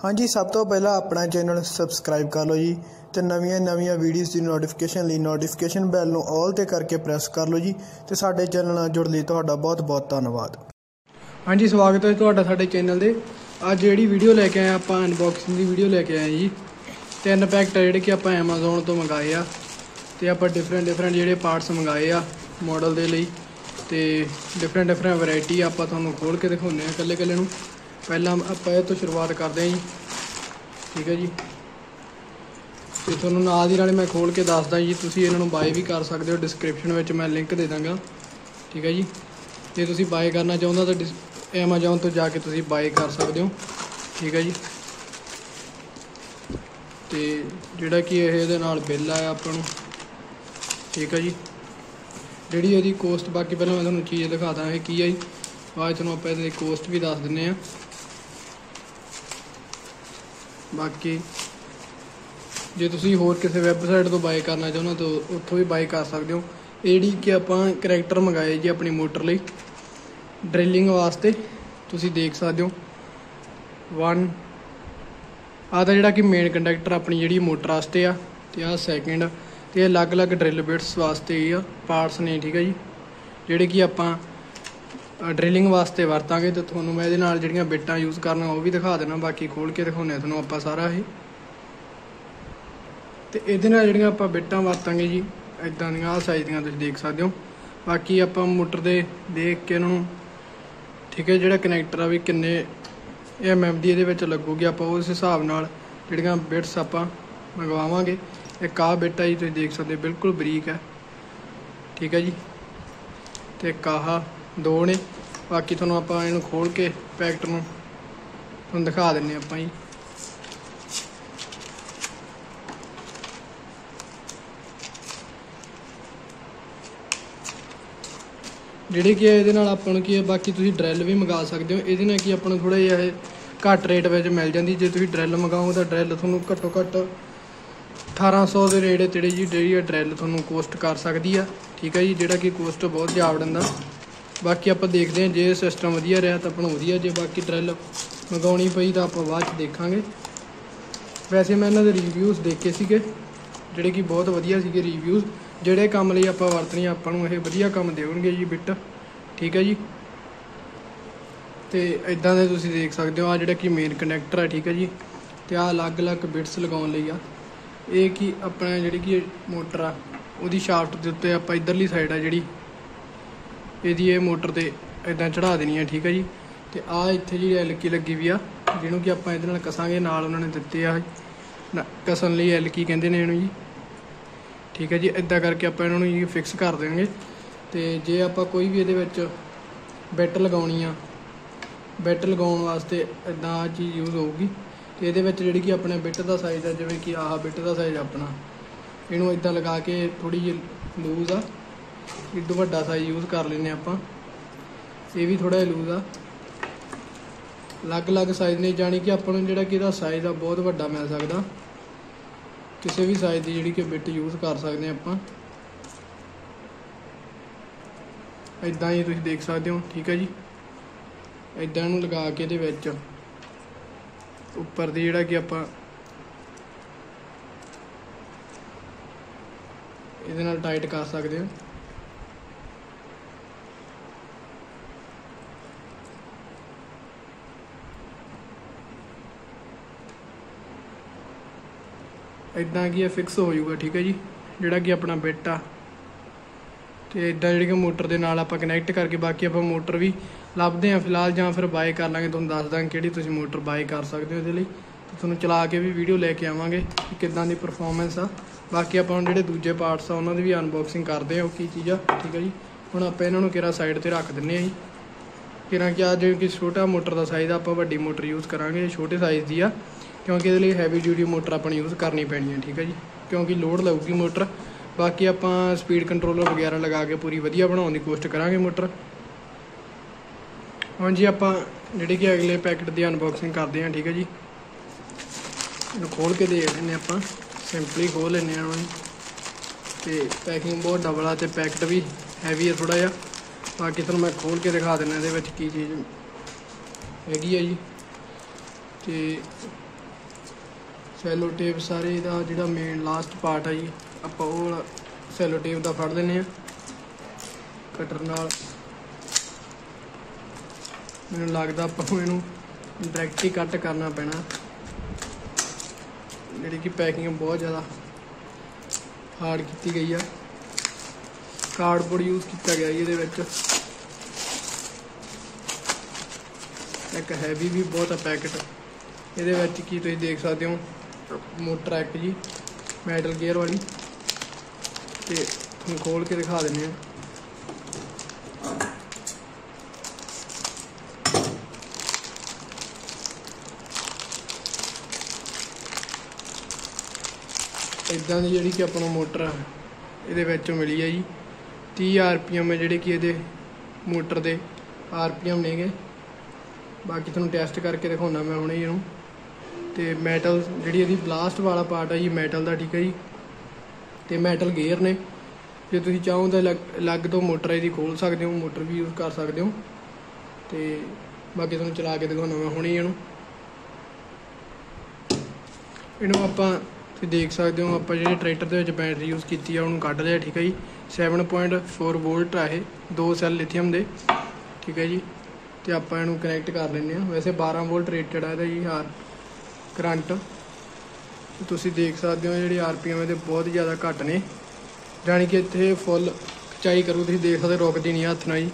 हाँ जी, सब तो पहला अपना चैनल सबसक्राइब कर लो जी तो नवी वीडियोज़ की नोटिफिकेशन लिए नोटिफिकेशन बैल में ऑल ते करके प्रेस कर लो जी। तो साडे चैनल जुड़ लिए बहुत बहुत धन्यवाद। हाँ जी, स्वागत है तुहाडा साडे चैनल दे। आज जी वीडियो लेके आए आप अनबॉक्सिंग की वीडियो लेके आए जी। तीन पैकेट जोड़े कि आप एमाजोन तो मंगाए आ तो आप डिफरेंट डिफरेंट जोड़े पार्ट्स मंगाए आ मॉडल के लिए तो डिफरेंट डिफरेंट वैरायटी आप खोल के दिखाने हैं कल्ले कल्ले नूं। पहला आप तो शुरुआत करते हैं जी, ठीक है जी। तो थोड़ा नाल ही मैं खोल के दसदा जी, तुम इन्हों बाय भी कर सकते हो, डिस्क्रिप्शन में मैं लिंक दे दाँगा, ठीक है जी। जो तुम बाय करना चाहते तो एमाजोन तो जाके तुम बाय कर सकते हो, ठीक है जी। तो जोड़ा कि ये बिल आया आपको, ठीक है जी। जी ये कोस्ट बाकी पहले मैं थोड़ा चीज़ दिखा दा है की है जी, बाद आप कोस्ट भी दस दें बाकी। जो तुम होर किसी वैबसाइट तो बाय करना चाहते तो उतों भी बाय कर सकते हो। यी कि आप करैक्टर मंगाए जी अपनी मोटर लिए ड्रिलिंग वास्ते, तुम देख सकते हो। वन आता जोड़ा कि मेन कंडक्टर अपनी जी मोटर वास्ते आ, सैकेंड तो अलग अलग ड्रिल बिट्स वास्ते ही पार्ट्स ने, ठीक है जी। जोड़े कि आप ड्रिलिंग वास्ते वरता तो थोनों मैं ये जो बिट्टा यूज़ करना वह भी दिखा देना, बाकी खोल के दिखाने थोनों आप सारा ही। तो ये जो आप बिट्टा वरता जी इदा दया साइज़ तुम देख सकते हो। बाकी आप मोटर दे देख के इन्हों, ठीक है, जोड़ा कनैक्टर आ भी किन्ने MM दी ये लगूगी आप उस हिसाब नाल जो बिट्स आप मंगवावांगे। एक आह बिट है जी, तुम देख सकते हो बिल्कुल बरीक है, ठीक है जी। तो एक आह दो ने बाकी थोड़ा आप इन खोल के पैकेट में तुम दिखा दें आप जी। जोड़े कि ये बाकी तुम ड्रिल भी मंगा सकते हो, ये कि आपको थोड़ा जि घट रेट में मिल जाती। जो तुम ड्रिल मंगाओ तो ड्रिल थोड़ा घट्टो घट्ट 1800 के रेड़े तेड़े जी जी ड्रिल थोड़ा कोस्ट कर सकती है, ठीक है जी। जोड़ा कि कोस्ट बहुत जावड़न का। बाकी आप देखते हैं जे सिस्टम वधिया रहा तो अपना वधिया, जे बाकी ड्रिल मंगानी पई तो आप बाद देखा। वैसे मैं इन्होंने रिव्यूज़ देखे सीगे जोड़े कि बहुत वधिया सीगे रिव्यूज़, जोड़े काम लिए आप वरतनी आपू ये वधिया काम देवणगे जी बिट, ठीक है जी। तो इदा दे तुसीं देख सकते हो आ जोड़ा कि मेन कनैक्टर है, ठीक है जी। तो आ अलग अलग बिट्स लगाउण लई आ ये कि अपना जी कि मोटर आ उहदी शाफ्ट दे उत्ते आप इधरली साइड आ जी ये मोटर से इदा चढ़ा देनी है, ठीक है जी। तो आ इत्थे जी एलकी लगी हुई आ जिन्हों कि आप इहदे नाल कसांगे, नाल उन्होंने दित्ते आ कसन लई एलकी कहंदे ने इहनूं जी, ठीक है जी। इदा करके आप इन्हों जी फिक्स कर देंगे। तो जे आप कोई भी ये बैट लगानी आ, बैट लगाने वास्ते इदा चीज़ यूज़ होगी। तो ये जी कि अपने बिट का साइज़ है जिवें कि आह बिट का साइज़ अपना इनू इदा लगा के थोड़ी जी लूज़ आ एडू वाला साइज़ यूज़ कर लेने आप, ये भी थोड़ा लूज़ आ अलग अलग साइज़ ने, जाने कि आपको जोड़ा कि साइज़ आ बहुत वड्डा मिल सकता, किसी भी साइज़ की जी कि बिट यूज़ कर सकते हैं आप इदा ही तुम देख सकते हो, ठीक है जी। इदा इनू लगा के ये उपर की जोड़ा कि आप ये टाइट कर सकते हो। इदा कि फिक्स हो जाऊगा, ठीक है जी। जोड़ा कि अपना बिट आ तो इदा जी मोटर के नाल आप कनैक्ट करके बाकी आप मोटर भी लभदे हैं फिलहाल जां फिर बाय कर लाँगे, तुहानूं दस दांगे किहड़ी तुसीं मोटर बाय कर सकते हो। ये तुहानूं चला के भी वीडियो लैके आवांगे कि किदां दी परफॉर्मेंस आ। बाकी आप जिहड़े दूजे पार्ट्स आ उन्हां दी भी अनबॉक्सिंग करदे आं की चीज़ आ, ठीक है जी। हुण आप इन्हां नूं किरा साइड ते रख दिंने आं किरा कि आ जो कि छोटा मोटर का साइज़ आप वड्डी मोटर यूज़ करांगे छोटे साइज़ की आ, क्योंकि ये हैवी ड्यूटी मोटर अपनी यूज़ करनी पैनी है, ठीक है जी, क्योंकि लोड लगेगी मोटर। बाकी आप स्पीड कंट्रोलर वगैरह लगा के पूरी वधिया बनाने की कोशिश करांगे मोटर। हाँ जी, आप जी कि अगले पैकेट की अनबॉक्सिंग करते हैं, ठीक है जी। खोल के देख लें आप सिंपली खोल लें तो पैकिंग बहुत डबल है, पैकेट भी हैवी है थोड़ा जहा। बाकी तुहानूं मैं खोल के दिखा देना ये की चीज़ हैगी है जी। तो सैलो टेप सारे इहदा जिहड़ा मेन लास्ट पार्ट है जी आपां ओह सैलो टेप दा फड़ लैने आ कटर नाल। मैनूं लगदा आपां नूं इहनूं डायरेक्ट ही कट करना पैना जिहड़ी कि पैकिंग बहुत ज़्यादा हार्ड की गई है। कार्डबोर्ड यूज किया गया ये एक हैवी भी बहुत है पैकेट ये की तुम देख सकते हो मोटर एक जी मैटल गेयर वाली तो तुम खोल के दिखा देने। इदा की जी आप मोटर ये मिली है जी 30 RPM है जी कि मोटर के RPM ने गए बाकी थोड़ा टैसट करके दिखा मैं हमने इन तो मैटल जी लास्ट वाला पार्ट है जी मैटल का ठीक है जी तो मैटल गेयर ने जो तुम चाहो तो अलग तो मोटर यदि खोल सकते हो मोटर भी यूज कर सकते हो तो बाकी थोड़ा चला के दिखा मैं हमने इन आप तो देख सकते हो आप जी ट्रैक्टर के बैटरी यूज़ की उन्होंने कट लिया ठीक है जी 7.4 वोल्ट है 2 सेल लिथियम दे ठीक है जी तो आप कनैक्ट कर लें। वैसे 12 वोल्ट रेटेड है जी आर करंट तुम देख सकते हो जी RPM ये बहुत ज़्यादा घट ने जाने कि इतने फुल खिंचाई करो तुम देख सकते रुकती नहीं हथ ना जी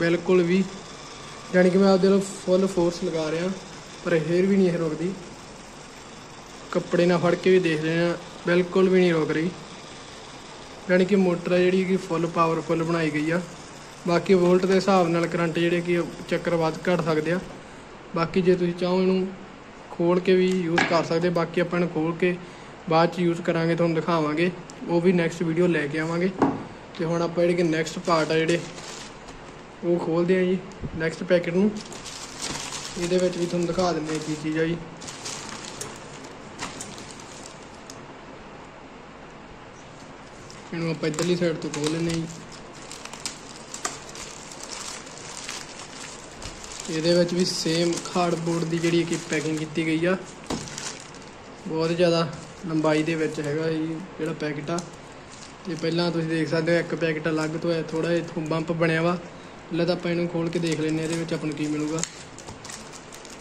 बिल्कुल भी जाने कि मैं आपको फुल फोर्स लगा रहा पर फिर भी नहीं रुकती। कपड़े ना फड़ के भी देख लेना बिल्कुल भी नहीं रोक रही यानी कि मोटर है जी कि फुल पावरफुल बनाई गई है। बाकी वोल्ट के हिसाब नाल करंट जोड़े कि चक्कर वध घट सकते हैं। बाकी जो तुम चाहो इनू खोल के भी यूज़ कर सकते बाकी आप खोल के बाद यूज़ करा तो दिखावे वो भी नैक्सट वीडियो लैके आवेंगे। तो हम आप जी नैक्सट पार्ट है जोड़े वो खोलते हैं जी नैक्सट पैकेट में ये भी तुम दिखा देंगे की चीज़ है जी। इनू आप इधरली साइड तो खोल लेने ये भी सेम कार्डबोर्ड की जी कि पैकिंग की गई है बहुत ज़्यादा लंबाई के हैगा जी जो पैकेट आ तो पहला तुम देख सकते हो एक पैकेट अलग तो है थोड़ा इतों बंप बनया वा पहले तो आप इनू खोल के देख लेने ये अपन की मिलेगा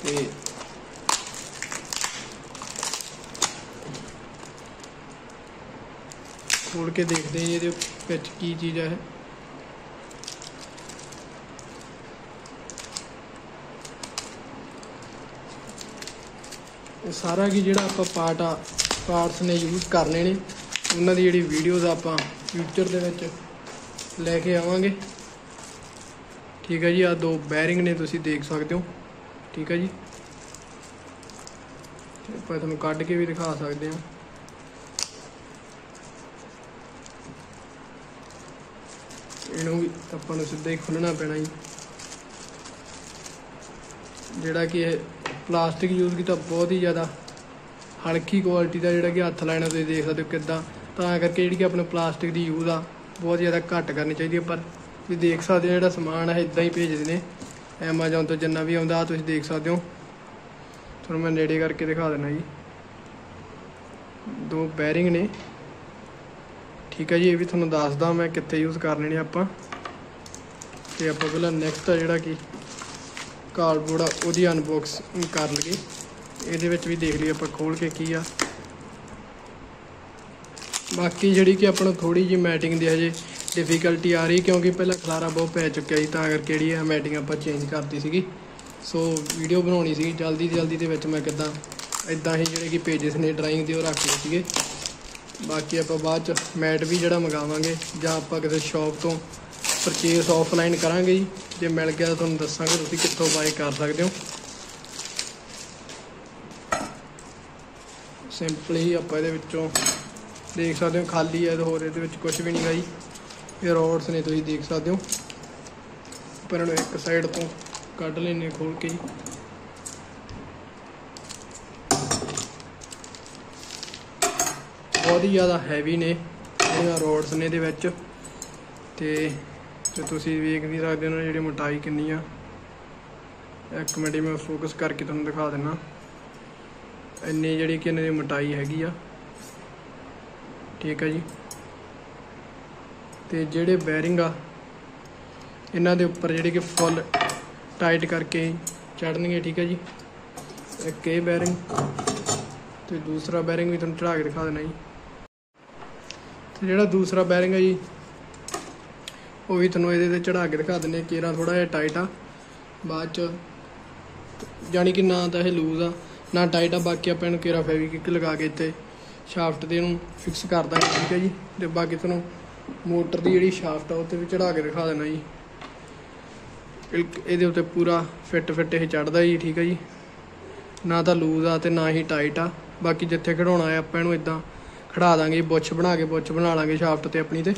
तो खोल के देखते हैं ये पिछ की चीज़ है सारा कि जो आप पार्ट्स ने यूज करने ने उन्होंने जी वीडियोज़ आप फ्यूचर के लैके आवेंगे ठीक है जी। आ 2 बैरिंग ने तुम देख सकते हो ठीक है जी पर तुहानूं कढ़ के भी दिखा सकते हैं। इनू भी अपन सीधा ही खोलना पैना जी जोड़ा कि प्लास्टिक यूज़ किया बहुत ही ज़्यादा हल्की क्वालिटी का जोड़ा कि हथ लाने तुम देख सकते हो कि करके जी अपने प्लास्टिक की यूज़ आ बहुत ज़्यादा घट करनी चाहिए पर तुम देख सकते हो जो समान है इदा ही भेजते हैं एमाजॉन तो जिन्ना भी आता तुम देख सकते हो। थोड़ा मैं नेड़े करके दिखा देना जी 2 बैरिंग ने ठीक है जी ये भी थोड़ा दसदा मैं कितने यूज़ करने ने आप नैक्सट है जोड़ा कि कार्डबोर्ड वो अनबॉक्स कर लिए ये भी देख लिए आप खोल के की आ। बाकी जी कि अपना थोड़ी जी मैटिंग की हजे डिफिकल्टी आ रही क्योंकि पहला खलारा बहुत पै चुका जी तो करके जी मैटिंग आप चेंज करती सी सो वीडियो बनानी सी जल्दी जल्दी के मैं कि इदा ही जोड़े कि पेजिस ने ड्राइंग के रख लिए थे। बाकी आप बाद मैट भी जोड़ा मंगावे आप किसी शॉप तो परचेस ऑफलाइन करा जी जो मिल गया तो तुहानूं दस्सांगे तुसीं कित्थों बाय कर सकते हो। सिंपल ही आप देख सकते हो खाली है तो होर ये कुछ भी नहीं गई ये रोड्स ने तुसीं देख सकते हो पर इन्हूं एक साइड तो कढ़ लैने खोल के जी। बहुत ही ज़्यादा हैवी ने रोड्स ने तो तुम वेख नहीं सकते हो जी मोटाई कितनी आ 1 मिनट में फोकस करके तुहानूं दिखा देना इन्नी जी कि इन्होंने मोटाई हैगी आ, ठीक है जी। तो जोड़े बैरिंग आ इन्हों के उपर जी कि फुल टाइट करके चढ़नगे, ठीक है जी। एक ये बैरिंग तो दूसरा बैरिंग भी तुहानूं चढ़ा के दिखा देना जी। तो जिहड़ा दूसरा बैरिंग है जी वो भी तुहानूं इहदे ते चढ़ा के दिखा देने कि इहदा थोड़ा जिहा टाइट आ, बाद जानी कि ना तो यह लूज आ ना टाइट आ। बाकी आप इहनूं केरा फैविक्विक लगा के इत्थे शाफ्ट दे नूं फिक्स कर देंगे, ठीक है जी। तो बाकी तुहानूं मोटर की जिहड़ी शाफ्ट आ उत्ते भी चढ़ा के दिखा देना जी। इहदे उत्ते पूरा फिट यह चढ़दा जी, ठीक है जी। ना तो लूज आ ते ना ही टाइट आ। बाकी जिथे खड़ाउणा है आपां इहनूं इदां खड़ा देंगे, बुछ बना लाँगे शाफ्ट ते अपनी ते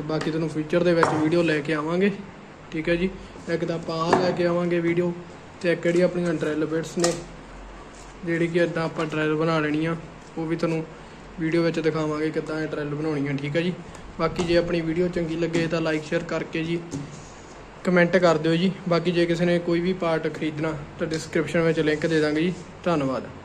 बाकी तुहानूं फ्यूचर दे विच वीडियो लैके आवांगे, ठीक है जी। एक तो आप लैके आवांगे वीडियो तो एक जी अपन ड्रिल बिट्स ने जी कि इदा आप ड्रिल बना लेनी आ, वो भी तुहानूं वीडियो में दिखावे कि ड्रिल बनानी है, ठीक है जी। बाकी जे अपनी वीडियो चंगी लगे तो लाइक शेयर करके जी कमेंट कर दिओ जी। बाकी जे किसी ने कोई भी पार्ट खरीदना तो डिस्क्रिप्शन में लिंक दे देंगे जी। धन्यवाद।